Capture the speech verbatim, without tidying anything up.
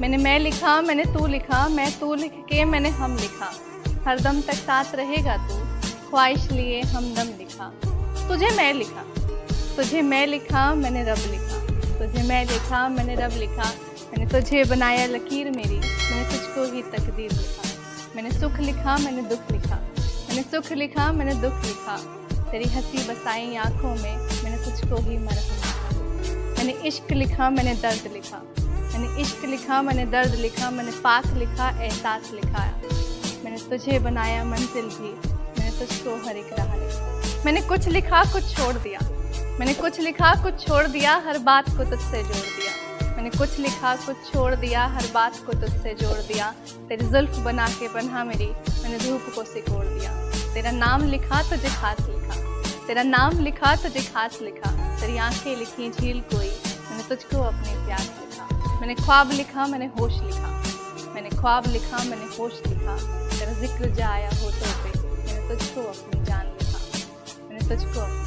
मैंने मैं लिखा, मैंने तू लिखा, मैं तू लिख के मैंने हम लिखा। हरदम तक साथ रहेगा तू, ख्वाहिश लिए हमदम लिखा। तुझे मैं लिखा, तुझे मैं लिखा, मैंने रब लिखा। तुझे मैं लिखा, मैंने रब लिखा। मैंने तुझे बनाया लकीर मेरी, मैंने तुझको ही तकदीर लिखा। मैंने सुख लिखा, मैंने दुख लिखा, मैंने सुख लिखा, मैंने दुख लिखा। तेरी हंसी बसाई आँखों में, मैंने तुझको ही मरहम लिखा। मैंने इश्क लिखा, मैंने दर्द लिखा, मैंने इश्क लिखा, मैंने दर्द लिखा। मैंने पाक लिखा, एहसास लिखाया। मैंने तुझे बनाया मंजिल भी, मैंने तुझको हर एक राह लिखा। मैंने कुछ लिखा कुछ छोड़ दिया, मैंने कुछ लिखा कुछ छोड़ दिया, हर बात को तुझसे जोड़ दिया। मैंने कुछ लिखा कुछ छोड़ दिया, हर बात को तुझसे जोड़ दिया। तेरी जुल्फ बना के बन्हा मेरी, मैंने धूप को सिकोड़ दिया। तेरा नाम लिखा, तुझे खास लिखा, तेरा नाम लिखा, तुझे खास लिखा। तेरी आँखें लिखी झील कोई, मैंने तुझको अपने प्यार लिखा। मैंने ख्वाब लिखा, मैंने होश लिखा, मैंने ख्वाब लिखा, मैंने होश लिखा। तेरा जिक्र जाया होठों पे, मैंने तुझको अपनी जान लिखा, मैंने तुझको